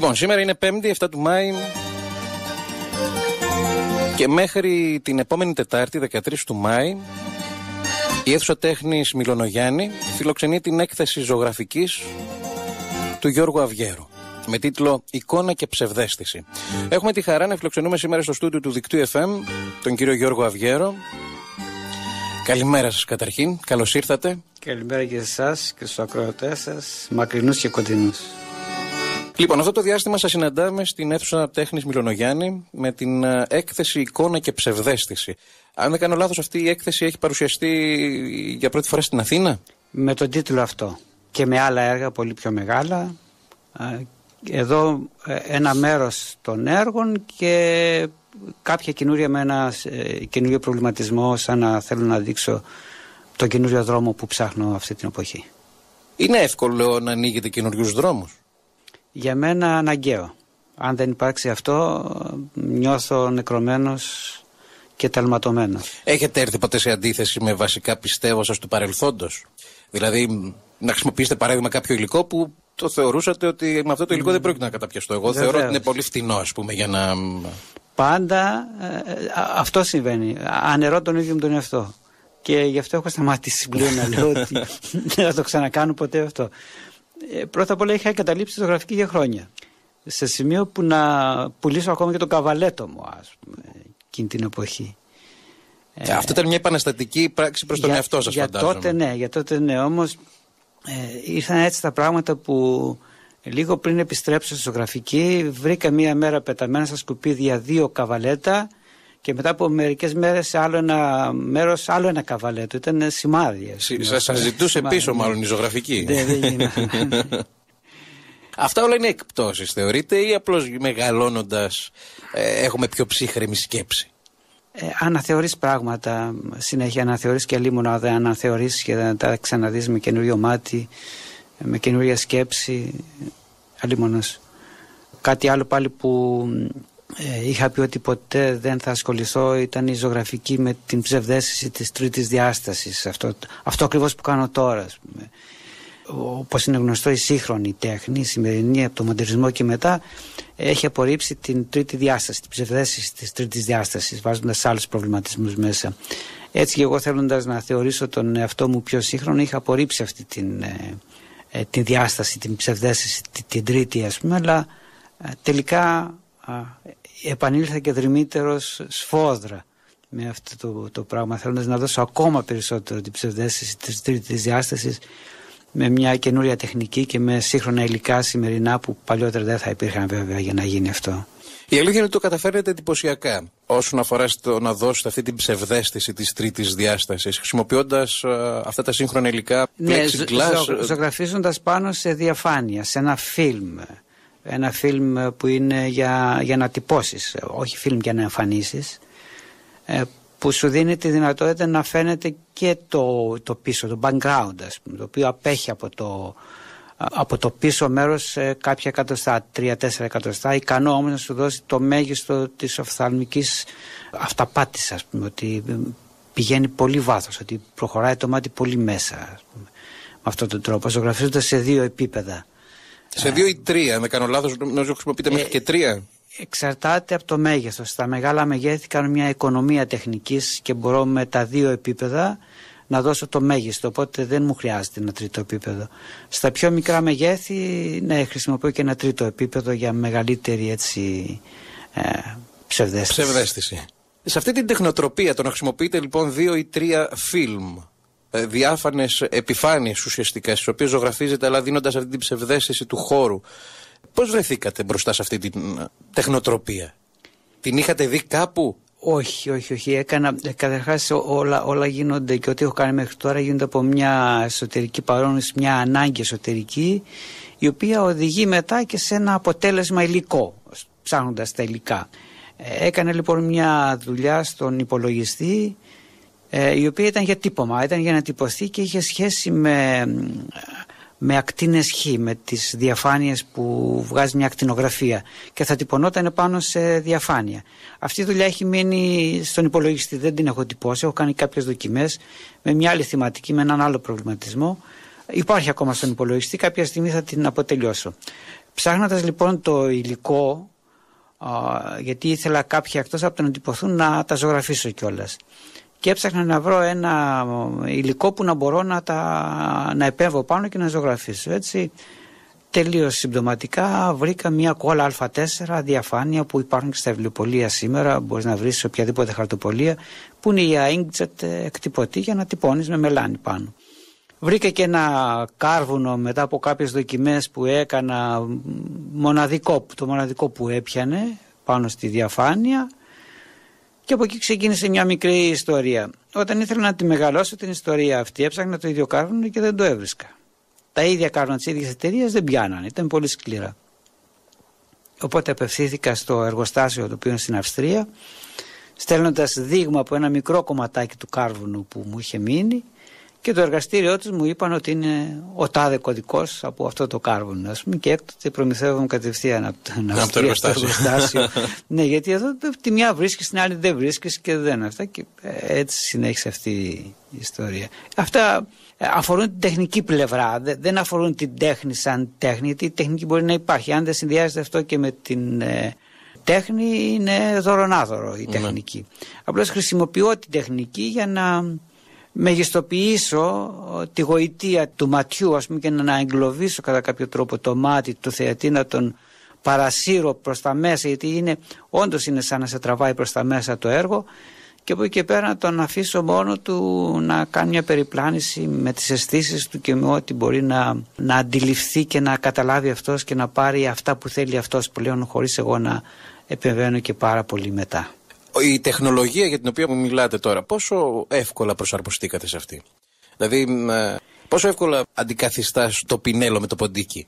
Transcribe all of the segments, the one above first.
Λοιπόν, σήμερα είναι 5η, 7 του Μάη και μέχρι την επόμενη Τετάρτη, 13 του Μάη, η αίθουσα τέχνης Μυλωνογιάννη φιλοξενεί την έκθεση ζωγραφικής του Γιώργου Αυγέρου με τίτλο «Εικόνα και ψευδαίσθηση». Έχουμε τη χαρά να φιλοξενούμε σήμερα στο στούντιο του Δικτύου FM τον κύριο Γιώργο Αυγέρο. Καλημέρα σας καταρχήν, καλώς ήρθατε. Καλημέρα και εσάς και στους ακροατές σας, μακρινούς και κοντινούς. Λοιπόν, αυτό το διάστημα σας συναντάμε στην αίθουσα τέχνης Μυλωνογιάννη με την έκθεση «Εικόνα και ψευδαίσθηση». Αν δεν κάνω λάθος, αυτή η έκθεση έχει παρουσιαστεί για πρώτη φορά στην Αθήνα. Με τον τίτλο αυτό και με άλλα έργα πολύ πιο μεγάλα. Εδώ ένα μέρος των έργων και κάποια καινούρια με ένα καινούριο προβληματισμό, σαν να θέλω να δείξω τον καινούριο δρόμο που ψάχνω αυτή την εποχή. Είναι εύκολο να ανοίγετε καινούριους δρόμους? Για μένα αναγκαίο. Αν δεν υπάρξει αυτό, νιώθω νεκρωμένος και ταλματωμένος. Έχετε έρθει ποτέ σε αντίθεση με βασικά πιστεύω σας του παρελθόντος? Δηλαδή να χρησιμοποιήσετε παράδειγμα κάποιο υλικό που το θεωρούσατε ότι με αυτό το υλικό δεν πρόκειται να καταπιαστώ. Εγώ βεβαίως θεωρώ ότι είναι πολύ φτηνό, ας πούμε, για να... Πάντα αυτό συμβαίνει. Ανερώ τον ίδιο μου τον εαυτό. Και γι' αυτό έχω σταματήσει πλέον να λέω ότι δεν θα το ξανακάνω ποτέ αυτό. Πρώτα απ' όλα είχα εγκαταλείψει τη ζωγραφική για χρόνια. Σε σημείο που να πουλήσω ακόμα και το καβαλέτο μου, ας πούμε, εκείνη την εποχή. Αυτό ήταν μια επαναστατική πράξη προς τον εαυτό σας, φαντάζομαι. Για τότε ναι. Όμως ήρθαν έτσι τα πράγματα που λίγο πριν επιστρέψω στη ζωγραφική βρήκα μία μέρα πεταμένα στα σκουπίδια δύο καβαλέτα και μετά από μερικές μέρες άλλο ένα μέρος, άλλο ένα καβαλέτο. Ήταν σημάδι. Σας ζητούσε πίσω μάλλον η ζωγραφική. Αυτά όλα είναι εκπτώσεις θεωρείτε ή απλώς μεγαλώνοντας έχουμε πιο ψύχρεμη σκέψη? Αναθεωρείς πράγματα, συνέχεια αναθεωρείς και αλλήμωνα δεν αναθεωρείς και να τα ξαναδείς με καινούριο μάτι, με καινούρια σκέψη, αλλήμωνας. Κάτι άλλο πάλι που είχα πει ότι ποτέ δεν θα ασχοληθώ ήταν η ζωγραφική με την ψευδαίσθηση της τρίτης διάστασης, αυτό ακριβώς που κάνω τώρα. Όπως είναι γνωστό, η σύγχρονη τέχνη, η σημερινή από το μοντερισμό και μετά, έχει απορρίψει την τρίτη διάσταση, την ψευδαίσθηση της τρίτης διάστασης, βάζοντας άλλους προβληματισμούς μέσα. Έτσι και εγώ θέλοντας να θεωρήσω τον εαυτό μου πιο σύγχρονο, είχα απορρίψει αυτή την διάσταση, την ψευδαίσθηση, την τρίτη ας πούμε, αλλά τελικά επανήλθα και δρυμύτερος σφόδρα με αυτό το πράγμα, θέλοντας να δώσω ακόμα περισσότερο την ψευδαίσθηση της τρίτης διάστασης, με μια καινούρια τεχνική και με σύγχρονα υλικά σημερινά που παλιότερα δεν θα υπήρχαν βέβαια για να γίνει αυτό. Η αλήθεια είναι ότι το καταφέρετε εντυπωσιακά όσον αφορά στο να δώσετε αυτή την ψευδαίσθηση της τρίτης διάστασης, χρησιμοποιώντας αυτά τα σύγχρονα υλικά. Ναι, ζωγραφίζοντας πάνω σε διαφάνεια, σε ένα φιλμ. Ένα φιλμ που είναι για να τυπώσεις, όχι φιλμ για να εμφανίσεις. Που σου δίνει τη δυνατότητα να φαίνεται και το πίσω, το background, ας πούμε, το οποίο απέχει από το πίσω μέρος κάποια εκατοστά, 3-4 εκατοστά, ικανό όμως να σου δώσει το μέγιστο της οφθαλμικής αυταπάτησης, ας πούμε, ότι πηγαίνει πολύ βάθος, ότι προχωράει το μάτι πολύ μέσα, ας πούμε, με αυτόν τον τρόπο, ζωγραφίζοντας σε δύο επίπεδα. Σε δύο ή τρία, αν δεν κάνω λάθος, νομίζω χρησιμοποιείτε μέχρι και τρία. Εξαρτάται από το μέγεθος. Στα μεγάλα μεγέθη κάνω μια οικονομία τεχνικής και μπορώ με τα δύο επίπεδα να δώσω το μέγιστο, οπότε δεν μου χρειάζεται ένα τρίτο επίπεδο. Στα πιο μικρά μεγέθη, ναι, χρησιμοποιώ και ένα τρίτο επίπεδο για μεγαλύτερη έτσι, ψευδαίσθηση. Σε αυτή την τεχνοτροπία το να χρησιμοποιείτε λοιπόν δύο ή τρία φιλμ, διάφανες επιφάνειες ουσιαστικά, στις οποίες ζωγραφίζετε αλλά δίνοντας αυτή την ψευδαίσθηση του χώρου, πώς βρεθήκατε μπροστά σε αυτή την τεχνοτροπία? Την είχατε δει κάπου? Όχι. Καταρχάς όλα γίνονται και ό,τι έχω κάνει μέχρι τώρα γίνονται από μια εσωτερική παρόνηση, μια ανάγκη εσωτερική, η οποία οδηγεί μετά και σε ένα αποτέλεσμα υλικό, ψάχνοντας τα υλικά. Έκανε λοιπόν μια δουλειά στον υπολογιστή, η οποία ήταν για τύπομα, ήταν για να τυπωθεί και είχε σχέση με ακτίνες χ, με τις διαφάνειες που βγάζει μια ακτινογραφία και θα τυπωνόταν πάνω σε διαφάνεια. Αυτή η δουλειά έχει μείνει στον υπολογιστή, δεν την έχω τυπώσει, έχω κάνει κάποιες δοκιμές με μια άλλη θεματική, με έναν άλλο προβληματισμό. Υπάρχει ακόμα στον υπολογιστή, κάποια στιγμή θα την αποτελειώσω. Ψάχνοντας λοιπόν το υλικό, γιατί ήθελα κάποια εκτός από το να τυπωθούν να τα ζωγραφίσω κιόλας. Και έψαχνα να βρω ένα υλικό που να μπορώ να επέμβω πάνω και να ζωγραφίσω. Έτσι, τελείως συμπτωματικά βρήκα μια κόλλα Α4 διαφάνεια που υπάρχουν και στα βιβλιοπωλεία σήμερα. Μπορείς να βρεις σε οποιαδήποτε χαρτοπωλεία, που είναι η inkjet εκτυπωτή για να τυπώνεις με μελάνι πάνω. Βρήκα και ένα κάρβουνο μετά από κάποιες δοκιμές που έκανα, μοναδικό, το μοναδικό που έπιανε πάνω στη διαφάνεια. Και από εκεί ξεκίνησε μια μικρή ιστορία. Όταν ήθελα να τη μεγαλώσω την ιστορία αυτή, έψαχνα το ίδιο κάρβουνο και δεν το έβρισκα. Τα ίδια κάρβουνα της ίδιας εταιρείας δεν πιάνανε, ήταν πολύ σκληρά. Οπότε απευθύνθηκα στο εργοστάσιο, το οποίο είναι στην Αυστρία, στέλνοντας δείγμα από ένα μικρό κομματάκι του κάρβουνου που μου είχε μείνει, και το εργαστήριό τους μου είπαν ότι είναι ο τάδε κωδικός από αυτό το κάρβουνο, ας πούμε, και έκτοτε προμηθεύομαι κατευθείαν από το εργοστάσιο. Ναι, γιατί εδώ τη μια βρίσκεις, την άλλη δεν βρίσκεις και δεν αυτά, και έτσι συνέχισε αυτή η ιστορία. Αυτά αφορούν την τεχνική πλευρά, δεν αφορούν την τέχνη σαν τέχνη, γιατί η τεχνική μπορεί να υπάρχει. Αν δεν συνδυάζεται αυτό και με την τέχνη, είναι δωρονάδωρο η τεχνική. Απλώς χρησιμοποιώ την τεχνική για να μεγιστοποιήσω τη γοητεία του ματιού, ας πούμε, και να εγκλωβίσω κατά κάποιο τρόπο το μάτι του θεατή, να τον παρασύρω προς τα μέσα, γιατί όντως είναι σαν να σε τραβάει προς τα μέσα το έργο, και από εκεί και πέρα να τον αφήσω μόνο του να κάνει μια περιπλάνηση με τις αισθήσεις του και με ό,τι μπορεί να αντιληφθεί και να καταλάβει αυτός και να πάρει αυτά που θέλει αυτός πλέον, χωρίς εγώ να επεμβαίνω και πάρα πολύ μετά. Η τεχνολογία για την οποία μιλάτε τώρα, πόσο εύκολα προσαρμοστήκατε σε αυτή? Δηλαδή, πόσο εύκολα αντικαθιστάς το πινέλο με το ποντίκι?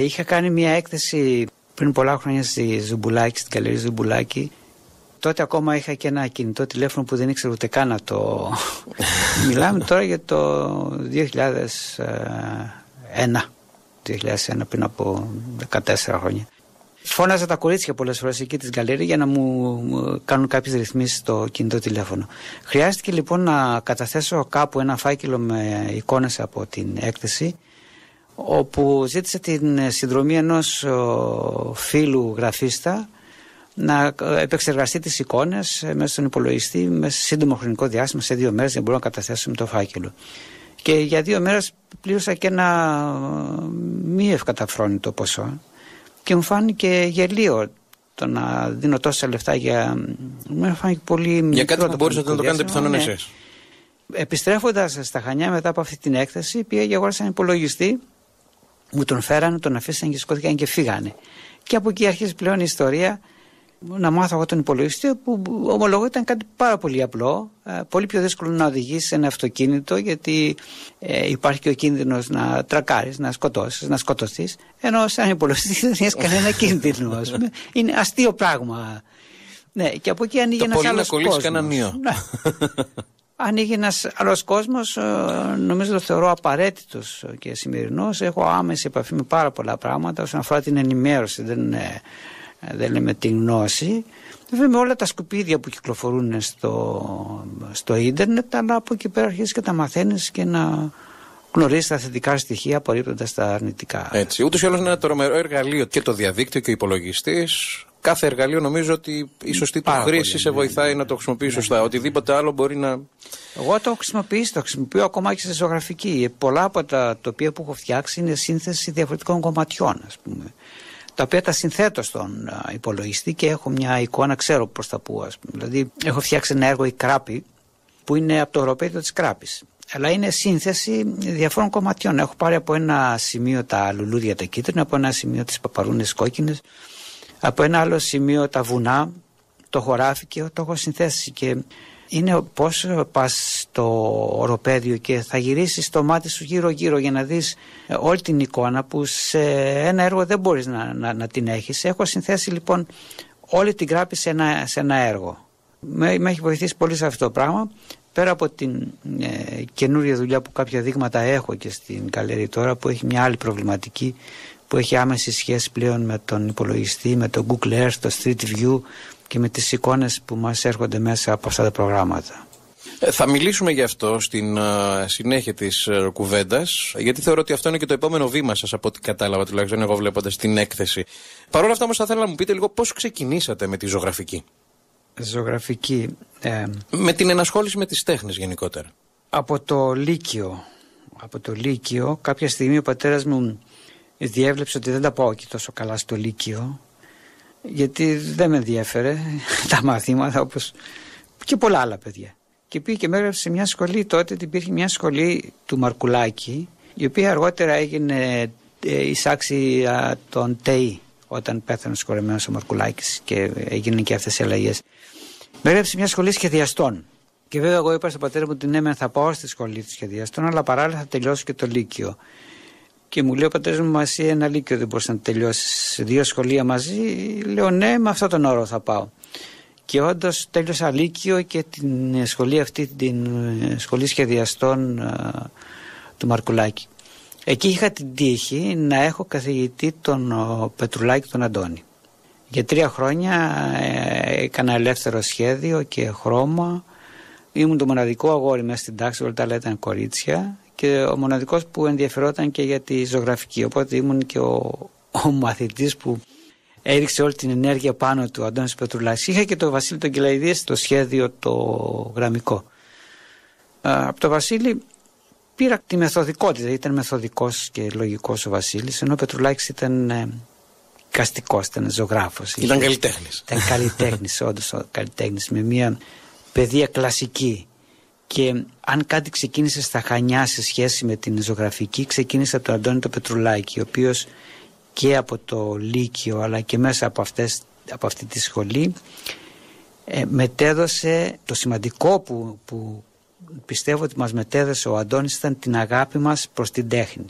Είχα κάνει μια έκθεση πριν πολλά χρόνια στη Ζουμπουλάκη, στην καλερί Ζουμπουλάκη. Τότε ακόμα είχα και ένα κινητό τηλέφωνο που δεν ήξερα ούτε καν να το... Μιλάμε τώρα για το 2001, πριν από 14 χρόνια. Φώναζα τα κορίτσια πολλές φορές εκεί της γκαλερί για να μου κάνουν κάποιες ρυθμίσεις στο κινητό τηλέφωνο. Χρειάστηκε λοιπόν να καταθέσω κάπου ένα φάκελο με εικόνες από την έκθεση, όπου ζήτησα την συνδρομή ενός φίλου γραφίστα να επεξεργαστεί τις εικόνες μέσα στον υπολογιστή με σύντομο χρονικό διάστημα, σε 2 μέρες δεν μπορώ να καταθέσω με το φάκελο. Και για 2 μέρες πλήρωσα και ένα μη ευκαταφρόνητο ποσό. Και μου φάνηκε γελίο το να δίνω τόσα λεφτά για. Μου φάνηκε πολύ μικρό. Για κάτι που μπορούσατε να το κάνετε πιθανόν εσείς. Επιστρέφοντας στα Χανιά μετά από αυτή την έκθεση, πήγα και αγόρασα έναν υπολογιστή, μου τον φέρανε, τον αφήσανε και σηκώθηκαν και φύγανε. Και από εκεί αρχίζει πλέον η ιστορία να μάθω εγώ τον υπολογιστή, που ομολογώ ήταν κάτι πάρα πολύ απλό. Πολύ πιο δύσκολο να οδηγήσει ένα αυτοκίνητο, γιατί υπάρχει και ο κίνδυνος να τρακάρεις, να σκοτώσεις, να σκοτωθείς. Ενώ σαν υπολογιστή δεν έχει κανένα κίνδυνο, ας πούμε. Είναι αστείο πράγμα. Ναι, και από εκεί ανοίγει ένας άλλος κόσμος. Ανοίγει ένας άλλος κόσμος, νομίζω το θεωρώ απαραίτητος και σημερινός. Έχω άμεση επαφή με πάρα πολλά πράγματα όσον αφορά την ενημέρωση. Δεν λέμε τη γνώση. Βέβαια με όλα τα σκουπίδια που κυκλοφορούν στο ίντερνετ, αλλά από εκεί πέρα αρχίζεις και τα μαθαίνεις και να γνωρίζεις τα θετικά στοιχεία απορρίπτοντας τα αρνητικά. Έτσι. Ούτως ή άλλως είναι ένα τρομερό εργαλείο και το διαδίκτυο και ο υπολογιστής. Κάθε εργαλείο νομίζω ότι η σωστή του χρήση σε βοηθάει να το χρησιμοποιείς σωστά. Οτιδήποτε άλλο μπορεί να. Εγώ το χρησιμοποιώ ακόμα και σε ζωγραφική. Πολλά από τα τοπία που έχω φτιάξει είναι σύνθεση διαφορετικών κομματιών, ας πούμε, τα οποία τα συνθέτω στον υπολογιστή και έχω μια εικόνα, ξέρω προς τα πού, ας πούμε. Δηλαδή, έχω φτιάξει ένα έργο, η Κράπη, που είναι από το οροπέδιο της Κράπης. Αλλά είναι σύνθεση διαφόρων κομματιών. Έχω πάρει από ένα σημείο τα λουλούδια τα κίτρινα, από ένα σημείο τις παπαρούνες κόκκινες, από ένα άλλο σημείο τα βουνά, το χωράφι, και το έχω συνθέσει. Και είναι πώς πας στο οροπέδιο και θα γυρίσεις το μάτι σου γύρω-γύρω για να δεις όλη την εικόνα που σε ένα έργο δεν μπορείς να την έχεις. Έχω συνθέσει λοιπόν όλη την Κράπη σε ένα έργο. Με έχει βοηθήσει πολύ σε αυτό το πράγμα. Πέρα από την καινούρια δουλειά που κάποια δείγματα έχω και στην καλερί τώρα, που έχει μια άλλη προβληματική που έχει άμεση σχέση πλέον με τον υπολογιστή, με το Google Earth, το Street View, και με τις εικόνες που μας έρχονται μέσα από αυτά τα προγράμματα. Θα μιλήσουμε γι' αυτό στην συνέχεια της κουβέντας, γιατί θεωρώ ότι αυτό είναι και το επόμενο βήμα σας, από ό,τι κατάλαβα τουλάχιστον εγώ βλέποντας την έκθεση. Παρ' όλα αυτά όμως θα ήθελα να μου πείτε λίγο πώς ξεκινήσατε με τη ζωγραφική. Με την ενασχόληση με τις τέχνες γενικότερα. Από το Λύκειο, κάποια στιγμή ο πατέρας μου διέβλεψε ότι δεν τα πάω και τόσο καλά στο Λύκειο, γιατί δεν με ενδιέφερε τα μαθήματα όπως και πολλά άλλα παιδιά. Και πήγε και με έγραψε σε μια σχολή, τότε υπήρχε μια σχολή του Μαρκουλάκη, η οποία αργότερα έγινε εισάξη των ΤΕΗ, όταν πέθανε σκορεμένος ο Μαρκουλάκης και έγιναν και αυτές οι αλλαγές. Με έγραψε μια σχολή σχεδιαστών. Και βέβαια εγώ είπα στον πατέρα μου ότι ναι, θα πάω στη σχολή του σχεδιαστών, αλλά παράλληλα θα τελειώσω και το Λύκειο. Και μου λέει ο πατέρας μου, μα εσύ ένα Λύκειο δεν μπορείς να τελειώσεις, δύο σχολεία μαζί? Λέω ναι, με αυτόν τον όρο θα πάω. Και όντως τέλειωσα Λύκειο και την σχολή αυτή, την σχολή σχεδιαστών του Μαρκουλάκη. Εκεί είχα την τύχη να έχω καθηγητή τον Πετρουλάκη τον Αντώνη. Για 3 χρόνια έκανα ελεύθερο σχέδιο και χρώμα. Ήμουν το μοναδικό αγόρι μέσα στην τάξη, όλα τα άλλα ήταν κορίτσια, και ο μοναδικός που ενδιαφερόταν και για τη ζωγραφική. Οπότε ήμουν και ο μαθητής που έριξε όλη την ενέργεια πάνω του, Αντώνης Πετρουλάκης. Είχα και τον Βασίλη τον Κελαϊδία στο σχέδιο το γραμμικό. Από τον Βασίλη πήρα τη μεθοδικότητα, ήταν μεθοδικός και λογικός ο Βασίλης, ενώ ο Πετρουλάκης ήταν καστικός, ήταν ζωγράφος. Ήταν καλλιτέχνης. Ήταν καλλιτέχνης, όντως καλλιτέχνης, με μια παιδεία κλασική. Και αν κάτι ξεκίνησε στα Χανιά σε σχέση με την ζωγραφική, ξεκίνησε από τον Αντώνη τον Πετρουλάκη, ο οποίος και από το Λύκειο αλλά και μέσα από αυτή τη σχολή μετέδωσε το σημαντικό που πιστεύω ότι μας μετέδωσε ο Αντώνης, ήταν την αγάπη μας προς την τέχνη.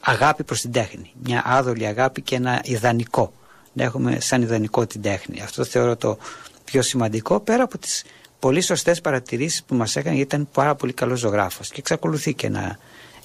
Αγάπη προς την τέχνη. Μια άδολη αγάπη και ένα ιδανικό. Να έχουμε σαν ιδανικό την τέχνη. Αυτό θεωρώ το πιο σημαντικό, πέρα από τις πολύ σωστές παρατηρήσεις που μας έκανε, γιατί ήταν πάρα πολύ καλός ζωγράφος και εξακολουθεί και να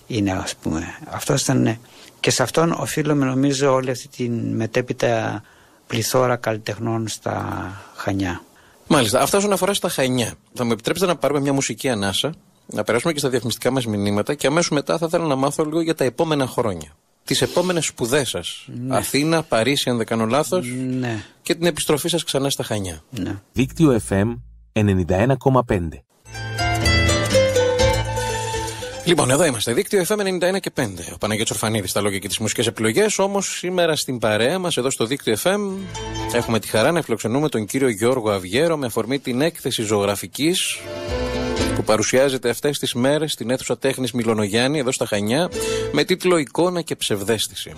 είναι, ας πούμε. Αυτό ήταν, και σε αυτόν οφείλουμε νομίζω όλη αυτή τη μετέπειτα πληθώρα καλλιτεχνών στα Χανιά. Μάλιστα, αυτά όσον αφορά στα Χανιά. Θα μου επιτρέψετε να πάρουμε μια μουσική ανάσα, να περάσουμε και στα διαφημιστικά μας μηνύματα, και αμέσως μετά θα ήθελα να μάθω λίγο για τα επόμενα χρόνια. Τις επόμενες σπουδές σας. Ναι. Αθήνα, Παρίσι, αν δεν κάνω λάθος. Ναι. Και την επιστροφή σας ξανά στα Χανιά. Ναι. Δίκτυο FM 91,5. Λοιπόν, εδώ είμαστε. Δίκτυο FM 91,5. Ο Παναγιώτης Ορφανίδης στα λόγια και τις μουσικές επιλογές. Όμως σήμερα στην παρέα μας, εδώ στο Δίκτυο FM, έχουμε τη χαρά να φιλοξενούμε τον κύριο Γιώργο Αυγέρο με αφορμή την έκθεση ζωγραφικής που παρουσιάζεται αυτές τις μέρες στην αίθουσα τέχνης Μυλωνογιάννη, εδώ στα Χανιά, με τίτλο «Εικόνα και ψευδαίσθηση».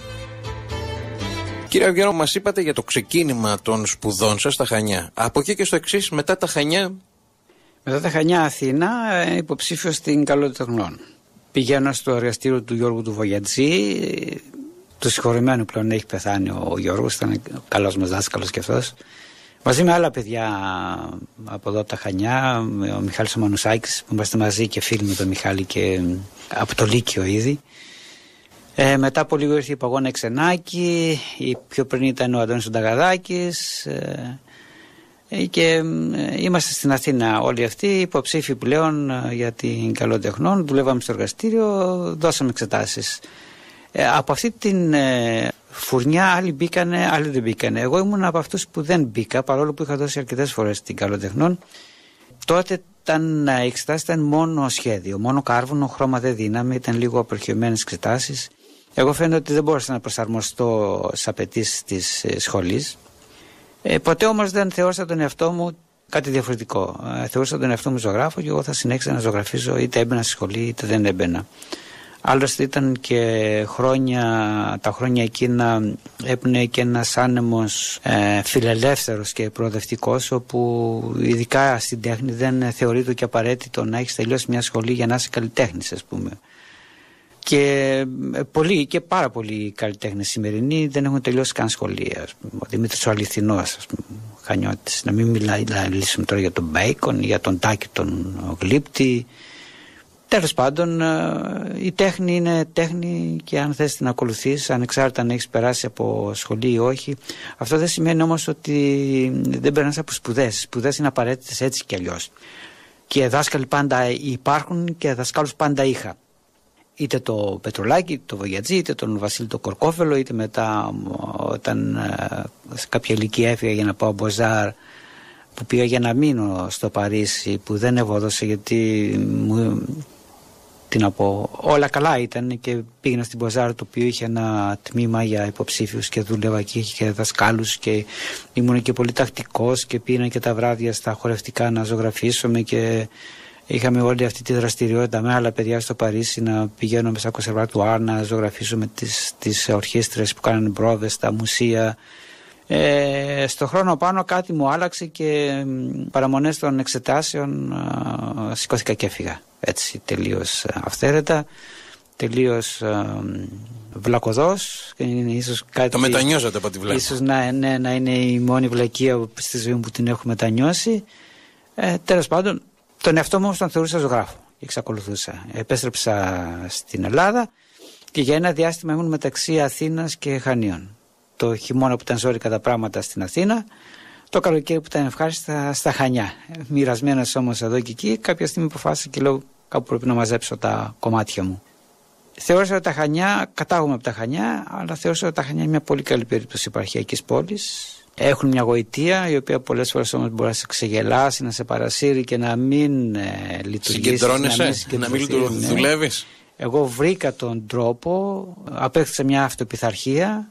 Κύριε Αυγέρο, μας είπατε για το ξεκίνημα των σπουδών σας στα Χανιά. Από εκεί και στο εξής, μετά τα Χανιά. Μετά τα Χανιά, Αθήνα, υποψήφιος στην Καλλιτεχνών. Πηγαίνω στο εργαστήριο του Γιώργου του Βογιατζή, του συγχωρημένου πλέον, έχει πεθάνει ο Γιώργος, ήταν καλός μας δάσκαλος κι αυτός. Μαζί με άλλα παιδιά από εδώ τα Χανιά, ο Μιχάλης ο Μανουσάκης, που είμαστε μαζί και φίλοι με τον Μιχάλη και από το Λύκειο ήδη. Μετά από λίγο ήρθε η Παγόνα Ξενάκη, πιο πριν ήταν ο Αντώνης Σονταγαδάκης, και είμαστε στην Αθήνα όλοι αυτοί υποψήφοι πλέον για την Καλλιτεχνών. Δουλεύαμε στο εργαστήριο, δώσαμε εξετάσεις. Από αυτή την φουρνιά άλλοι μπήκανε, άλλοι δεν μπήκανε. Εγώ ήμουν από αυτούς που δεν μπήκα, παρόλο που είχα δώσει αρκετές φορές την Καλλιτεχνών. Τότε οι εξετάσεις ήταν μόνο σχέδιο, μόνο κάρβουνο, χρώμα δεν δίναμε, ήταν λίγο απερχιωμένες εξετάσεις. Εγώ φαίνεται ότι δεν μπόρεσα να προσαρμοστώ στις απαιτήσεις της σχολής. Ποτέ όμως δεν θεώρησα τον εαυτό μου κάτι διαφορετικό. Θεώρησα τον εαυτό μου ζωγράφο και εγώ θα συνέχισα να ζωγραφίζω, είτε έμπαινα στη σχολή είτε δεν έμπαινα. Άλλωστε ήταν και τα χρόνια εκείνα έπνεε και ένας άνεμος φιλελεύθερος και προοδευτικός, όπου ειδικά στην τέχνη δεν θεωρείται και απαραίτητο να έχεις τελειώσει μια σχολή για να είσαι καλλιτέχνης, ας πούμε. Και πολλοί και πάρα πολλοί καλλιτέχνες σημερινοί δεν έχουν τελειώσει καν σχολεία. Ο Δημήτρης ο Αληθινός, ας πούμε, Χανιώτης, να μην μιλήσουμε τώρα για τον Μπέικον, για τον Τάκη τον Γλύπτη. Τέλος πάντων, η τέχνη είναι τέχνη και αν θες την ακολουθείς, ανεξάρτητα αν έχεις περάσει από σχολή ή όχι. Αυτό δεν σημαίνει όμως ότι δεν περνάς από σπουδές. Σπουδές είναι απαραίτητες έτσι κι αλλιώς. Και δάσκαλοι πάντα υπάρχουν και δασκάλους πάντα είχα. Είτε το Πετρουλάκη, το Βογιατζή, είτε τον Βασίλη το Κορκόβελο, είτε μετά όταν σε κάποια ηλικία έφυγα για να πάω μποζάρ, που πήγα για να μείνω στο Παρίσι, που δεν ευόδωσε γιατί μου, τι να πω, όλα καλά ήταν και πήγαινα στην Μποζάρ, το οποίο είχε ένα τμήμα για υποψήφιους και δούλευα εκεί και δασκάλους και ήμουν και πολύ τακτικός και πήγαινα και τα βράδια στα χορευτικά να ζωγραφίσουμε και είχαμε όλη αυτή τη δραστηριότητα με άλλα παιδιά στο Παρίσι να πηγαίνουμε στα κονσερβατουάρ να ζωγραφίσουμε τις ορχήστρες που κάνανε πρόβες, τα μουσεία. Στο χρόνο πάνω κάτι μου άλλαξε και παραμονές των εξετάσεων σηκώθηκα και έφυγα. Έτσι τελείως αυθαίρετα, τελείως βλακωδός. Ίσως κάτι, το μετανιώσατε από τη βλακή. Ίσως να είναι η μόνη βλακία στη ζωή μου που την έχω μετανιώσει. Τέλος πάντων, τον εαυτό μου όμως τον θεωρούσα ζωγράφο. Εξακολουθούσα. Επέστρεψα στην Ελλάδα και για ένα διάστημα ήμουν μεταξύ Αθήνας και Χανίων. Το χειμώνα που ήταν ζόρικα τα πράγματα στην Αθήνα, το καλοκαίρι που ήταν ευχάριστα στα Χανιά. Μοιρασμένος όμως εδώ και εκεί, κάποια στιγμή αποφάσισα και λέω κάπου πρέπει να μαζέψω τα κομμάτια μου. Θεώρησα ότι τα Χανιά, κατάγομαι από τα Χανιά, αλλά θεώρησα ότι τα Χανιά είναι μια πολύ καλή περίπτωση επαρχιακής πόλης. Έχουν μια γοητεία η οποία πολλές φορές όμως μπορεί να σε ξεγελάσει, να σε παρασύρει και να μην λειτουργήσει. Συγκεντρώνεσαι, να μην δουλεύεις. Εγώ βρήκα τον τρόπο, απέκτησα μια αυτοπιθαρχία.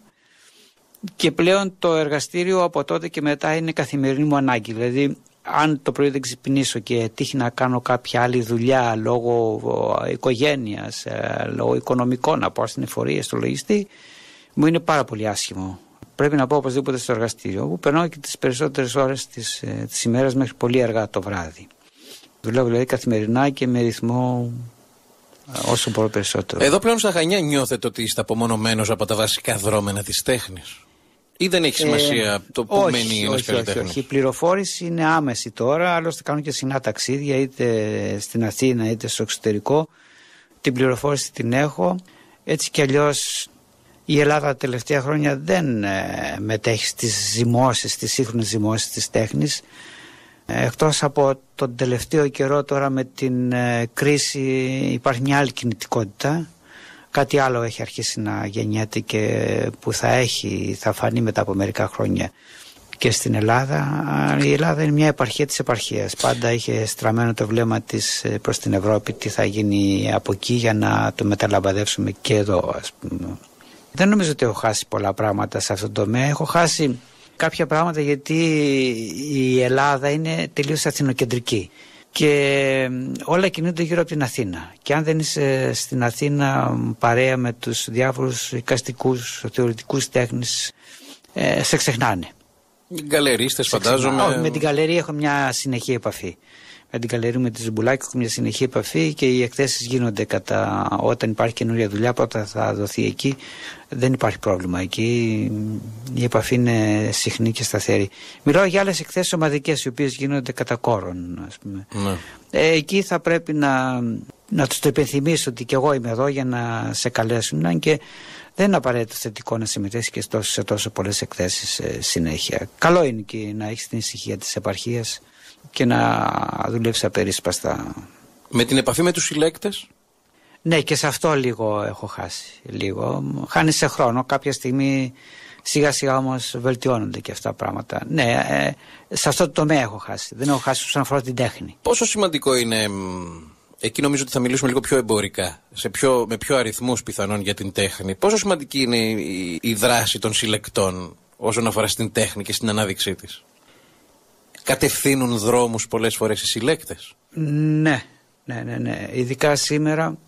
Και πλέον το εργαστήριο από τότε και μετά είναι καθημερινή μου ανάγκη. Δηλαδή, αν το πρωί δεν ξυπνήσω και τύχει να κάνω κάποια άλλη δουλειά λόγω οικογένειας, λόγω οικονομικών, να πάω στην εφορία, στο λογιστή, μου είναι πάρα πολύ άσχημο. Πρέπει να πάω οπωσδήποτε στο εργαστήριο, που περνάω και τις περισσότερες ώρες της ημέρας μέχρι πολύ αργά το βράδυ. Δουλεύω δηλαδή καθημερινά και με ρυθμό. Όσο μπορώ περισσότερο. Εδώ πλέον στα Χανιά νιώθετε ότι είστε απομονωμένος από τα βασικά δρόμενα της τέχνης, ή δεν έχει σημασία το που μένει ένας καλλιτέχνης? Όχι, η πληροφόρηση είναι άμεση τώρα, άλλωστε κάνουν και συχνά ταξίδια είτε στην Αθήνα είτε στο εξωτερικό. Την πληροφόρηση την έχω. Έτσι κι αλλιώς η Ελλάδα τα τελευταία χρόνια δεν μετέχει στις ζυμώσεις, στις σύγχρονες ζυμώσεις της τέχνης. Εκτός από τον τελευταίο καιρό τώρα με την κρίση υπάρχει μια άλλη κινητικότητα. Κάτι άλλο έχει αρχίσει να γεννιέται και που θα φανεί μετά από μερικά χρόνια και στην Ελλάδα. Η Ελλάδα είναι μια επαρχία της επαρχίας. Πάντα είχε στραμμένο το βλέμμα της προς την Ευρώπη, τι θα γίνει από εκεί για να το μεταλαμπαδεύσουμε και εδώ, ας πούμε. Δεν νομίζω ότι έχω χάσει πολλά πράγματα σε αυτόν τον τομέα. Έχω χάσει κάποια πράγματα γιατί η Ελλάδα είναι τελείως αθηνοκεντρική και όλα κινούνται γύρω από την Αθήνα και αν δεν είσαι στην Αθήνα παρέα με τους διάφορους εικαστικούς, θεωρητικούς τέχνης, σε ξεχνάνε. Γκαλερίστες φαντάζομαι. Όχι, με την γκαλερί έχω μια συνεχή επαφή. Με την γκαλερί με τη Ζουμπουλάκη έχω μια συνεχή επαφή και οι εκθέσεις γίνονται όταν υπάρχει καινούρια δουλειά, πρώτα θα δοθεί εκεί. Δεν υπάρχει πρόβλημα εκεί. Η επαφή είναι συχνή και σταθερή. Μιλάω για άλλες εκθέσεις ομαδικές, οι οποίες γίνονται κατά κόρον, ας πούμε. Ναι. Εκεί θα πρέπει να τους το υπενθυμίσω ότι και εγώ είμαι εδώ για να σε καλέσουν. Αν και δεν είναι απαραίτητο θετικό να συμμετέχεις και σε τόσο πολλές εκθέσεις συνέχεια. Καλό είναι και να έχεις την ησυχία της επαρχίας και να δουλεύεις απερίσπαστα. Με την επαφή με τους συλλέκτες. Ναι, και σε αυτό λίγο έχω χάσει. Λίγο. Χάνει σε χρόνο. Κάποια στιγμή σιγά σιγά όμως βελτιώνονται και αυτά τα πράγματα. Ναι, σε αυτό το τομέα έχω χάσει. Δεν έχω χάσει όσον αφορά την τέχνη. Πόσο σημαντικό είναι, εκεί νομίζω ότι θα μιλήσουμε λίγο πιο εμπορικά, με πιο αριθμούς πιθανόν για την τέχνη, πόσο σημαντική είναι η δράση των συλλεκτών όσον αφορά στην τέχνη και στην ανάδειξή της? Κατευθύνουν δρόμους πολλές φορές οι συλλέκτες. Ναι. Ειδικά σήμερα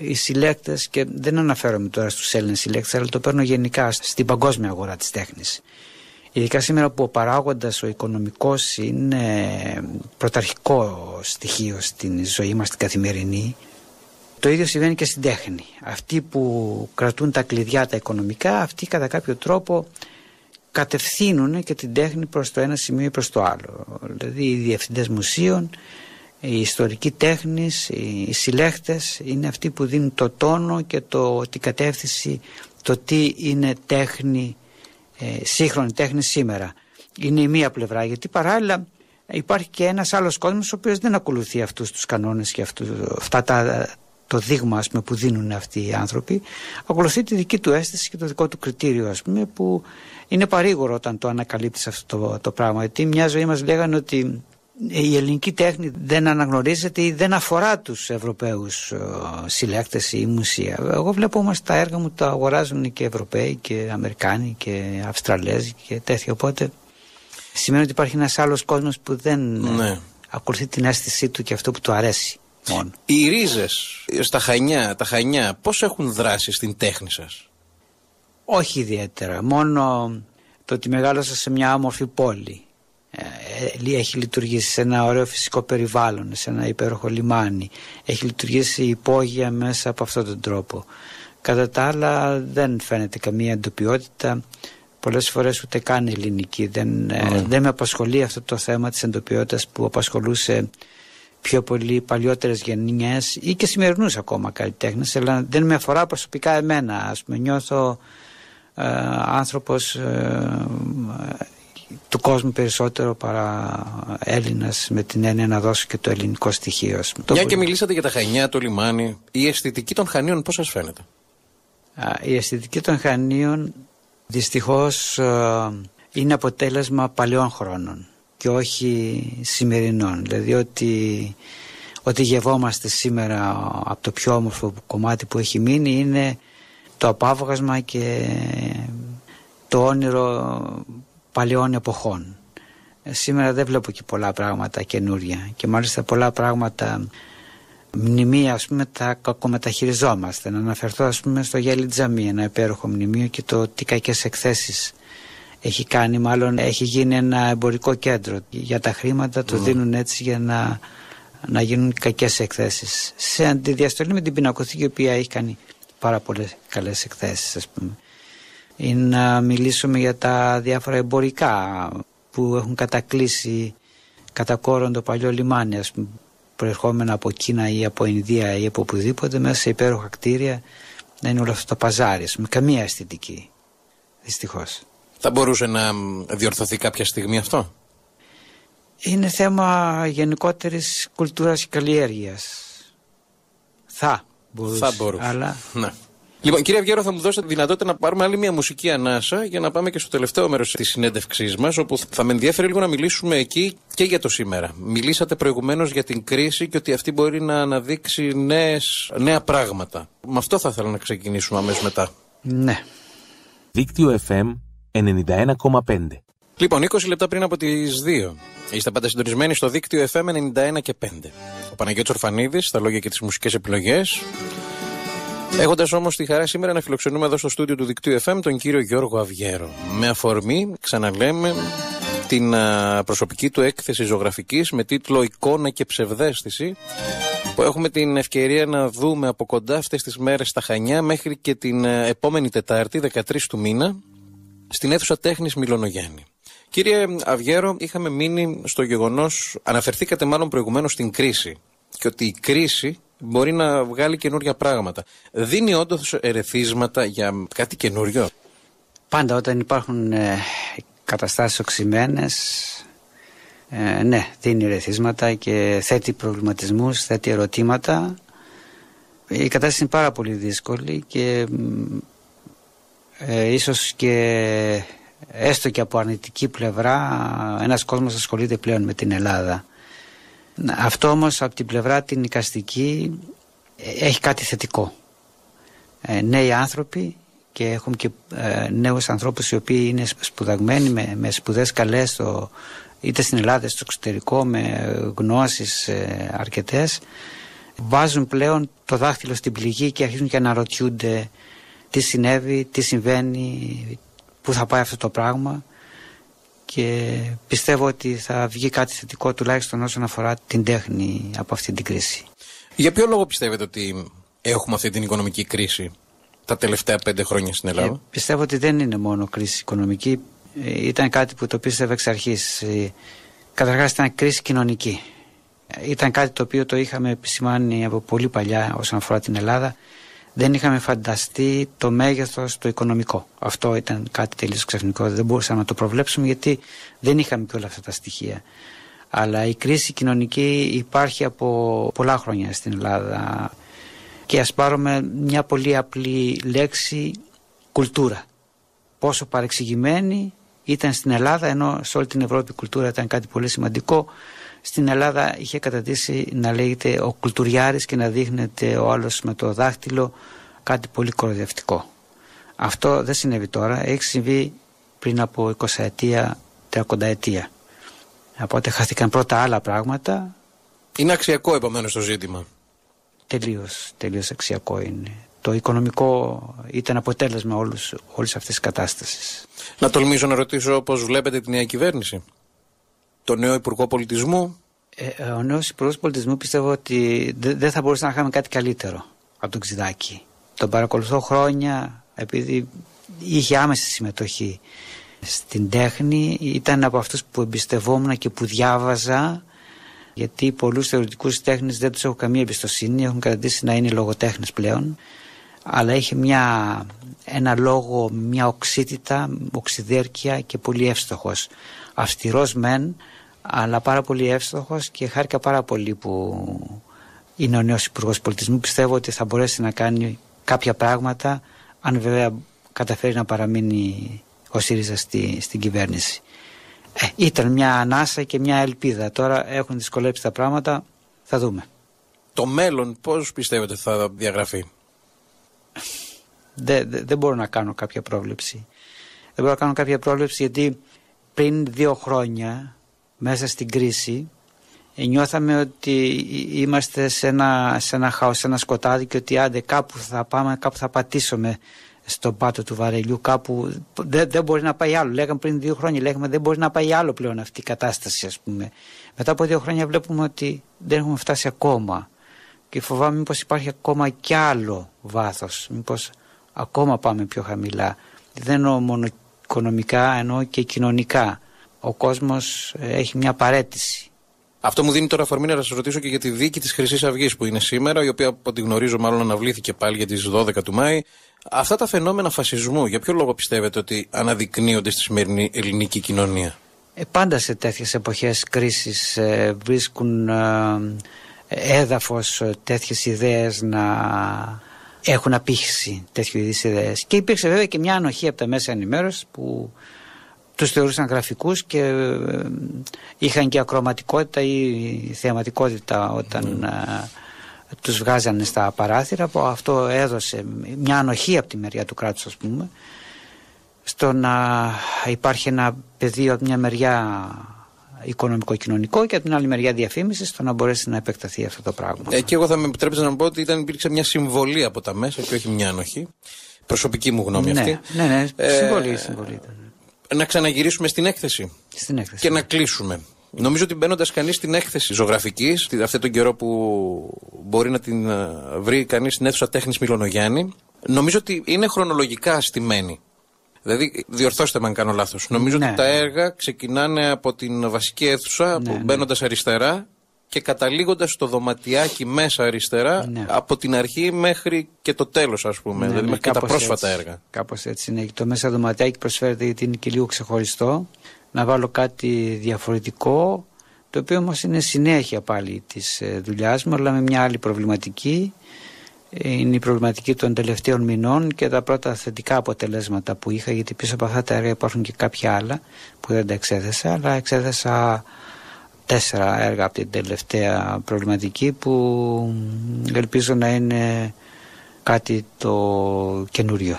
οι συλλέκτες, και δεν αναφέρομαι τώρα στους Έλληνες συλλέκτες, αλλά το παίρνω γενικά στην παγκόσμια αγορά της τέχνης. Ειδικά σήμερα που ο παράγοντας ο οικονομικός είναι πρωταρχικό στοιχείο στην ζωή μας, την καθημερινή, το ίδιο συμβαίνει και στην τέχνη. Αυτοί που κρατούν τα κλειδιά τα οικονομικά, αυτοί κατά κάποιο τρόπο κατευθύνουν και την τέχνη προς το ένα σημείο ή προς το άλλο. Δηλαδή οι διευθυντές μουσείων, οι ιστορικοί τέχνης, οι συλλέκτες είναι αυτοί που δίνουν το τόνο και την κατεύθυνση, το τι είναι τέχνη, σύγχρονη τέχνη σήμερα. Είναι η μία πλευρά, γιατί παράλληλα υπάρχει και ένας άλλος κόσμος ο οποίος δεν ακολουθεί αυτούς τους κανόνες και το δείγμα, ας πούμε, που δίνουν αυτοί οι άνθρωποι, ακολουθεί τη δική του αίσθηση και το δικό του κριτήριο, ας πούμε, που είναι παρήγορο όταν το ανακαλύπτεις αυτό το πράγμα. Γιατί μια ζωή μας λέγανε ότι η ελληνική τέχνη δεν αναγνωρίζεται ή δεν αφορά τους Ευρωπαίους συλλέκτες ή μουσεία. Εγώ βλέπω όμως τα έργα μου τα αγοράζουν και Ευρωπαίοι και Αμερικάνοι και Αυστραλέζοι και τέτοια. Οπότε σημαίνει ότι υπάρχει ένας άλλος κόσμος που δεν ακολουθεί την αίσθησή του και αυτό που του αρέσει. Μόνο. Οι ρίζες στα Χανιά, πώς έχουν δράσει στην τέχνη σας? Όχι ιδιαίτερα, μόνο το ότι μεγάλωσα σε μια όμορφη πόλη. Έχει λειτουργήσει σε ένα ωραίο φυσικό περιβάλλον, σε ένα υπέροχο λιμάνι. Έχει λειτουργήσει υπόγεια μέσα από αυτόν τον τρόπο. Κατά τα άλλα δεν φαίνεται καμία εντοπιότητα. Πολλές φορές ούτε καν ελληνική. Δεν με απασχολεί αυτό το θέμα της εντοπιότητας που απασχολούσε πιο πολύ παλιότερες γενιές ή και σημερινούς ακόμα καλλιτέχνες, αλλά δεν με αφορά προσωπικά εμένα. Ας πούμε, νιώθω άνθρωπος του κόσμου περισσότερο παρά Έλληνας, με την έννοια να δώσω και το ελληνικό στοιχείο. Μια και μιλήσατε για τα Χανιά, το λιμάνι, η αισθητική των Χανίων πώς σας φαίνεται? Η αισθητική των Χανίων δυστυχώς είναι αποτέλεσμα παλαιών χρόνων και όχι σημερινών. Δηλαδή ότι γευόμαστε σήμερα από το πιο όμορφο κομμάτι που έχει μείνει είναι το απάβγασμα και το όνειρο παλαιών εποχών. Σήμερα δεν βλέπω και πολλά πράγματα καινούρια και μάλιστα πολλά πράγματα, μνημεία, ας πούμε, τα κακομεταχειριζόμαστε. Να αναφερθώ, ας πούμε, στο Γέλι Τζαμί, ένα υπέροχο μνημείο, και το τι κακές εκθέσεις έχει κάνει. Μάλλον έχει γίνει ένα εμπορικό κέντρο. Για τα χρήματα το δίνουν έτσι για να γίνουν κακές εκθέσεις. Σε αντιδιαστολή με την Πινακοθήκη, η οποία έχει κάνει πάρα πολλές καλές εκθέσεις, ας πούμε. Ή να μιλήσουμε για τα διάφορα εμπορικά που έχουν κατακλείσει κατά κόρον το παλιό λιμάνι, ας πούμε, προερχόμενα από Κίνα ή από Ινδία ή από οπουδήποτε, μέσα σε υπέροχα κτίρια, να είναι όλο αυτό το παζάρι, ας πούμε. Καμία αισθητική, δυστυχώς. Θα μπορούσε να διορθωθεί κάποια στιγμή αυτό? Είναι θέμα γενικότερης κουλτούρας και καλλιέργειας. Θα μπορούσε. Αλλά... Ναι. Λοιπόν, κύριε Αυγέρο, θα μου δώσετε δυνατότητα να πάρουμε άλλη μια μουσική ανάσα για να πάμε και στο τελευταίο μέρος της συνέντευξής μας, όπου θα με ενδιαφέρει λίγο να μιλήσουμε εκεί και για το σήμερα. Μιλήσατε προηγουμένως για την κρίση και ότι αυτή μπορεί να αναδείξει νέα πράγματα. Με αυτό θα ήθελα να ξεκινήσουμε αμέσως μετά. Ναι. Δίκτυο FM 91,5. Λοιπόν, 20 λεπτά πριν από τις 2. Είστε πάντα συντονισμένοι στο δίκτυο FM 91,5. Ο Παναγιώτης Ορφανίδης, στα λόγια και τις μουσικές επιλογές. Έχοντας όμως τη χαρά σήμερα να φιλοξενούμε εδώ στο στούντιο του δικτύου FM τον κύριο Γιώργο Αυγέρο. Με αφορμή, ξαναλέμε, την προσωπική του έκθεση ζωγραφικής με τίτλο «Εικόνα και ψευδαίσθηση», που έχουμε την ευκαιρία να δούμε από κοντά αυτές τις μέρες στα Χανιά μέχρι και την επόμενη Τετάρτη, 13 του μήνα, στην αίθουσα τέχνης Μυλωνογιάννη. Κύριε Αυγέρο, είχαμε μείνει στο γεγονός, αναφερθήκατε μάλλον προηγουμένως στην κρίση και ότι η κρίση μπορεί να βγάλει καινούργια πράγματα. Δίνει όντως ερεθίσματα για κάτι καινούριο? Πάντα όταν υπάρχουν καταστάσεις οξυμένες, ναι, δίνει ερεθίσματα και θέτει προβληματισμούς, θέτει ερωτήματα. Η κατάσταση είναι πάρα πολύ δύσκολη και ίσως και έστω και από αρνητική πλευρά ένας κόσμος ασχολείται πλέον με την Ελλάδα. Αυτό όμως από την πλευρά την οικαστική έχει κάτι θετικό. Νέοι άνθρωποι, και έχουμε και νέους ανθρώπους οι οποίοι είναι σπουδαγμένοι με σπουδές καλές είτε στην Ελλάδα στο εξωτερικό, με γνώσεις αρκετές, βάζουν πλέον το δάχτυλο στην πληγή και αρχίζουν και αναρωτιούνται τι συνέβη, τι συμβαίνει, πού θα πάει αυτό το πράγμα. Και πιστεύω ότι θα βγει κάτι θετικό, τουλάχιστον όσον αφορά την τέχνη, από αυτή την κρίση. Για ποιο λόγο πιστεύετε ότι έχουμε αυτή την οικονομική κρίση τα τελευταία 5 χρόνια στην Ελλάδα? Πιστεύω ότι δεν είναι μόνο κρίση οικονομική. Ήταν κάτι που το πίστευα εξ αρχής. Καταρχάς ήταν κρίση κοινωνική. Ήταν κάτι το οποίο το είχαμε επισημάνει από πολύ παλιά όσον αφορά την Ελλάδα. Δεν είχαμε φανταστεί το μέγεθος το οικονομικό. Αυτό ήταν κάτι τελείως ξαφνικό. Δεν μπορούσαμε να το προβλέψουμε γιατί δεν είχαμε και όλα αυτά τα στοιχεία. Αλλά η κρίση κοινωνική υπάρχει από πολλά χρόνια στην Ελλάδα. Και ας πάρουμε μια πολύ απλή λέξη, κουλτούρα. Πόσο παρεξηγημένη ήταν στην Ελλάδα, ενώ σε όλη την Ευρώπη η κουλτούρα ήταν κάτι πολύ σημαντικό. Στην Ελλάδα είχε καταντήσει να λέγεται ο κουλτουριάρης και να δείχνεται ο άλλος με το δάχτυλο, κάτι πολύ κοροϊδευτικό. Αυτό δεν συνέβη τώρα, έχει συμβεί πριν από 20 ετία, 30 ετία. Οπότε χάθηκαν πρώτα άλλα πράγματα. Είναι αξιακό επομένως το ζήτημα. Τελείως αξιακό είναι. Το οικονομικό ήταν αποτέλεσμα όλης αυτής της κατάστασης. Να τολμήσω να ρωτήσω πώς βλέπετε τη νέα κυβέρνηση, το νέο Υπουργό Πολιτισμού. Ο νέος Υπουργός Πολιτισμού πιστεύω ότι δεν θα μπορούσε να είχαμε κάτι καλύτερο από τον Ξηδάκη. Τον παρακολουθώ χρόνια, επειδή είχε άμεση συμμετοχή στην τέχνη, ήταν από αυτούς που εμπιστευόμουν και που διάβαζα, γιατί πολλούς θεωρητικούς τέχνης δεν τους έχω καμία εμπιστοσύνη, έχουν κρατήσει να είναι λογοτέχνες πλέον, αλλά είχε ένα λόγο, μια οξύτητα, οξυδέρκεια και πολύ εύστοχος. Αυστηρός μεν, αλλά πάρα πολύ εύστοχος, και χάρηκα πάρα πολύ που είναι ο νέος Υπουργός Πολιτισμού. Πιστεύω ότι θα μπορέσει να κάνει κάποια πράγματα, αν βέβαια καταφέρει να παραμείνει ο ΣΥΡΙΖΑ στην κυβέρνηση. Ήταν μια ανάσα και μια ελπίδα. Τώρα έχουν δυσκολέψει τα πράγματα, θα δούμε. Το μέλλον πώς πιστεύετε θα διαγραφεί? Δεν μπορώ να κάνω κάποια πρόβλεψη. Δεν μπορώ να κάνω κάποια πρόβλεψη, γιατί πριν 2 χρόνια, μέσα στην κρίση, νιώθαμε ότι είμαστε σε ένα χάος, σε ένα σκοτάδι, και ότι άντε κάπου θα πάμε, κάπου θα πατήσουμε στον πάτο του βαρελιού, κάπου δεν μπορεί να πάει άλλο. Λέγαμε πριν 2 χρόνια, λέγαμε δεν μπορεί να πάει άλλο πλέον αυτή η κατάσταση, ας πούμε. Μετά από 2 χρόνια βλέπουμε ότι δεν έχουμε φτάσει ακόμα, και φοβάμαι μήπως υπάρχει ακόμα κι άλλο βάθος, μήπως ακόμα πάμε πιο χαμηλά. Δεν εννοώ μόνο οικονομικά, εννοώ και κοινωνικά. Ο κόσμος έχει μια παρέτηση. Αυτό μου δίνει τώρα αφορμή να σας ρωτήσω και για τη δίκη της Χρυσής Αυγής που είναι σήμερα, η οποία, από ό,τι γνωρίζω, μάλλον αναβλήθηκε πάλι για τις 12 του Μάη. Αυτά τα φαινόμενα φασισμού, για ποιο λόγο πιστεύετε ότι αναδεικνύονται στη σημερινή ελληνική κοινωνία? Πάντα σε τέτοιες εποχές κρίσης βρίσκουν έδαφος τέτοιες ιδέες να έχουν απήχηση, τέτοιου είδους ιδέες. Και υπήρξε βέβαια και μια ανοχή από τα μέσα ενημέρωσης που τους θεωρούσαν γραφικούς και είχαν και ακροματικότητα ή θεαματικότητα όταν τους βγάζανε στα παράθυρα. Αυτό έδωσε μια ανοχή από τη μεριά του κράτους, ας πούμε, στο να υπάρχει ένα πεδίο από μια μεριά οικονομικό-κοινωνικό και από την άλλη μεριά διαφήμισης, στο να μπορέσει να επεκταθεί αυτό το πράγμα. Και εγώ θα με επιτρέψετε να πω ότι υπήρξε μια συμβολή από τα μέσα και όχι μια ανοχή. Προσωπική μου γνώμη αυτή. Ναι, συμβολή ήταν. Να ξαναγυρίσουμε στην έκθεση. Και να κλείσουμε. Νομίζω ότι μπαίνοντας κανείς στην έκθεση ζωγραφικής, αυτόν τον καιρό που μπορεί να την βρει κανείς στην αίθουσα τέχνης Μυλωνογιάννη, νομίζω ότι είναι χρονολογικά στημένη. Δηλαδή, διορθώστε με αν κάνω λάθος. Νομίζω ότι τα έργα ξεκινάνε από την βασική αίθουσα, μπαίνοντας αριστερά και καταλήγοντας στο δωματιάκι μέσα αριστερά, από την αρχή μέχρι και το τέλος, ας πούμε. Δηλαδή, μέχρι και τα πρόσφατα έργα. Κάπως έτσι είναι. Το μέσα δωματιάκι προσφέρεται γιατί είναι και λίγο ξεχωριστό. Να βάλω κάτι διαφορετικό, το οποίο όμως είναι συνέχεια πάλι της δουλειάς μου, αλλά με μια άλλη προβληματική. Είναι η προβληματική των τελευταίων μηνών και τα πρώτα θετικά αποτελέσματα που είχα, γιατί πίσω από αυτά τα έργα υπάρχουν και κάποια άλλα που δεν τα εξέθεσα, αλλά εξέθεσα 4 έργα από την τελευταία προβληματική που ελπίζω να είναι κάτι το καινούριο.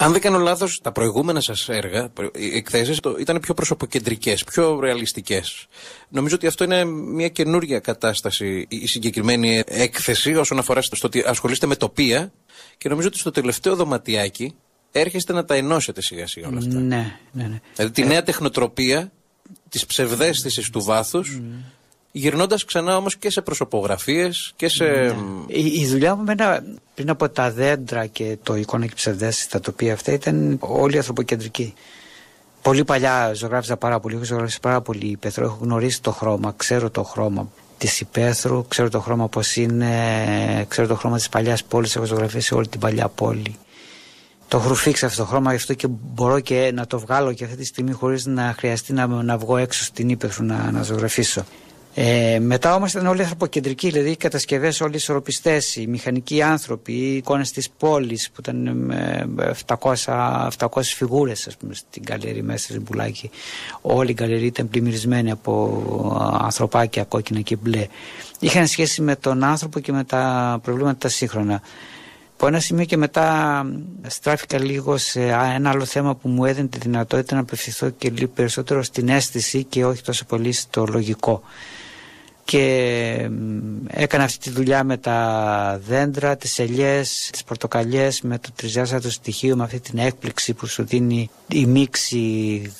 Αν δεν κάνω λάθος, τα προηγούμενα σας έργα, οι εκθέσεις, ήταν πιο προσωποκεντρικές, πιο ρεαλιστικές. Νομίζω ότι αυτό είναι μια καινούρια κατάσταση, η συγκεκριμένη έκθεση, όσον αφορά στο ότι ασχολείστε με τοπία, και νομίζω ότι στο τελευταίο δωματιάκι έρχεστε να τα ενώσετε σιγά σιγά όλα αυτά. Ναι. Δηλαδή τη νέα τεχνοτροπία της ψευδαίσθησης του βάθους, γυρνώντας ξανά όμως και σε προσωπογραφίες και σε... Η δουλειά μου πριν από τα δέντρα και το εικόνα και ψευδέστηση, τα τοπία αυτά, ήταν όλη ανθρωποκεντρική. Πολύ παλιά ζωγράφιζα πάρα πολύ, έχω ζωγράφισει πάρα πολύ υπαίθρο, έχω γνωρίσει το χρώμα, ξέρω το χρώμα της υπαίθρου, ξέρω το χρώμα πώς είναι, ξέρω το χρώμα της παλιάς πόλης, έχω ζωγραφίσει όλη την παλιά πόλη. Το έχω ρουφήξει αυτό το χρώμα, γι' αυτό και μπορώ και να το βγάλω και αυτή τη στιγμή χωρίς να χρειαστεί να βγω έξω στην Ύπαιθρο να ζωγραφίσω. Μετά όμως ήταν όλοι ανθρωποκεντρικοί, δηλαδή οι κατασκευές όλοι ισορροπιστές, οι μηχανικοί άνθρωποι, οι εικόνες της πόλης που ήταν 700 φιγούρες ας πούμε, στην γκαλερί μέσα στη Ζουμπουλάκη. Όλη η γκαλερί ήταν πλημμυρισμένη από ανθρωπάκια κόκκινα και μπλε. Είχαν σχέση με τον άνθρωπο και με τα προβλήματα τα σύγχρονα. Από ένα σημείο και μετά στράφηκα λίγο σε ένα άλλο θέμα που μου έδινε τη δυνατότητα να απευθυνθώ και λίγο περισσότερο στην αίσθηση και όχι τόσο πολύ στο λογικό. Και έκανα αυτή τη δουλειά με τα δέντρα, τις ελιές, τις πορτοκαλιές, με το τριζάστατο στοιχείο, με αυτή την έκπληξη που σου δίνει η μίξη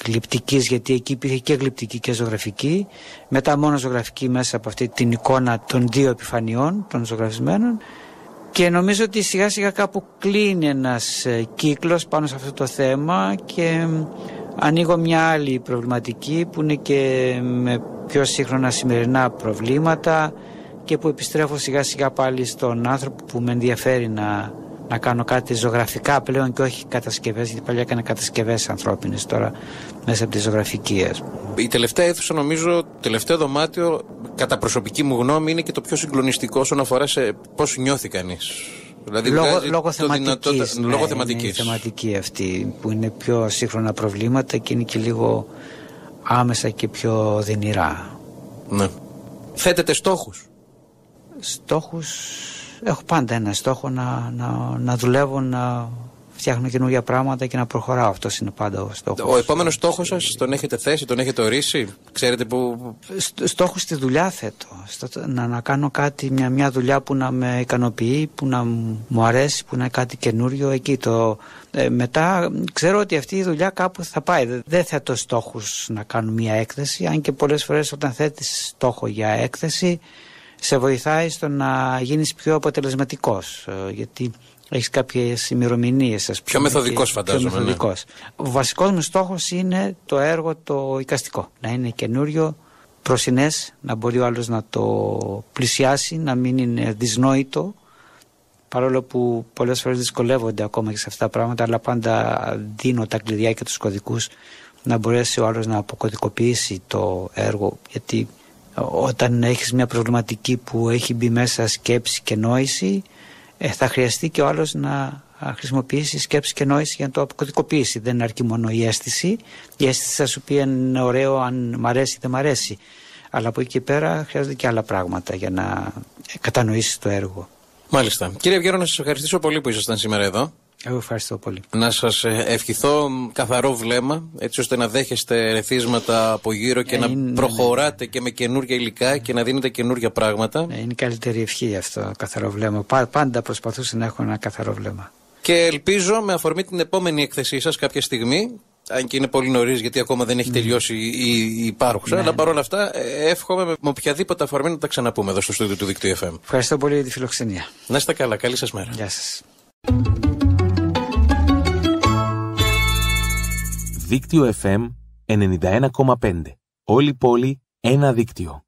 γλυπτικής, γιατί εκεί υπήρχε και γλυπτική και ζωγραφική. Μετά μόνο ζωγραφική μέσα από αυτή την εικόνα των δύο επιφανειών, των ζωγραφισμένων. Και νομίζω ότι σιγά σιγά κάπου κλείνει ένας κύκλος πάνω σε αυτό το θέμα και ανοίγω μια άλλη προβληματική που είναι και με πιο σύγχρονα σημερινά προβλήματα και που επιστρέφω σιγά σιγά πάλι στον άνθρωπο που με ενδιαφέρει να κάνω κάτι ζωγραφικά πλέον και όχι κατασκευές, γιατί παλιά έκανα κατασκευές ανθρώπινες, τώρα μέσα από τη ζωγραφική. Η τελευταία αίθουσα, νομίζω, το τελευταίο δωμάτιο, κατά προσωπική μου γνώμη, είναι και το πιο συγκλονιστικό όσον αφορά σε πώς νιώθει κανείς. Δηλαδή, λόγω θεματικής. Λόγω θεματικής. Είναι η θεματική αυτή που είναι πιο σύγχρονα προβλήματα και είναι και λίγο άμεσα και πιο δυνηρά. Ναι. Θέτετε στόχους? Έχω πάντα ένα στόχο να δουλεύω, να φτιάχνω καινούργια πράγματα και να προχωράω. Αυτός είναι πάντα ο στόχος. Ο επόμενος στόχος σας τον έχετε θέσει, τον έχετε ορίσει, ξέρετε που... Στόχος στη δουλειά θέτω. Να κάνω κάτι, μια δουλειά που να με ικανοποιεί, που να μου αρέσει, που να είναι κάτι καινούριο εκεί. Μετά ξέρω ότι αυτή η δουλειά κάπου θα πάει. Δεν θέτω στόχους να κάνω μια έκθεση, αν και πολλές φορές όταν θέτεις στόχο για έκθεση, σε βοηθάει στο να γίνεις πιο αποτελεσματικός, γιατί έχεις κάποιες ημερομηνίες. Πιο μεθοδικός, φαντάζομαι. Πιο μεθοδικός. Ναι. Ο βασικός μου στόχος είναι το έργο το εικαστικό. Να είναι καινούριο, προσινές, να μπορεί ο άλλος να το πλησιάσει, να μην είναι δυσνόητο. Παρόλο που πολλές φορές δυσκολεύονται ακόμα και σε αυτά τα πράγματα, αλλά πάντα δίνω τα κλειδιά και τους κωδικούς να μπορέσει ο άλλος να αποκωδικοποιήσει το έργο, γιατί... Όταν έχεις μια προβληματική που έχει μπει μέσα σκέψη και νόηση, θα χρειαστεί και ο άλλος να χρησιμοποιήσει σκέψη και νόηση για να το αποκωδικοποιήσει. Δεν αρκεί μόνο η αίσθηση. Η αίσθηση θα σου πει αν είναι ωραίο, αν μ' αρέσει ή δεν μ' αρέσει. Αλλά από εκεί και πέρα χρειάζονται και άλλα πράγματα για να κατανοήσεις το έργο. Μάλιστα. Κύριε Αυγέρο, να σας ευχαριστήσω πολύ που ήσασταν σήμερα εδώ. Εγώ ευχαριστώ πολύ. Να σας ευχηθώ καθαρό βλέμμα, έτσι ώστε να δέχεστε ρεθίσματα από γύρω και να προχωράτε και με καινούργια υλικά και να δίνετε καινούργια πράγματα. Είναι η καλύτερη ευχή αυτό, καθαρό βλέμμα. Πάντα προσπαθούσα να έχω ένα καθαρό βλέμμα. Και ελπίζω με αφορμή την επόμενη έκθεσή σας κάποια στιγμή, αν και είναι πολύ νωρίς γιατί ακόμα δεν έχει τελειώσει η υπάρχουσα, αλλά παρόλα αυτά εύχομαι με οποιαδήποτε αφορμή να τα ξαναπούμε εδώ στο στούντιο του Δικτύου FM. Ευχαριστώ πολύ για τη φιλοξενία. Να είστε καλά. Καλή σας μέρα. Γεια σας. Δίκτυο FM 91,5. Όλη πόλη, ένα δίκτυο.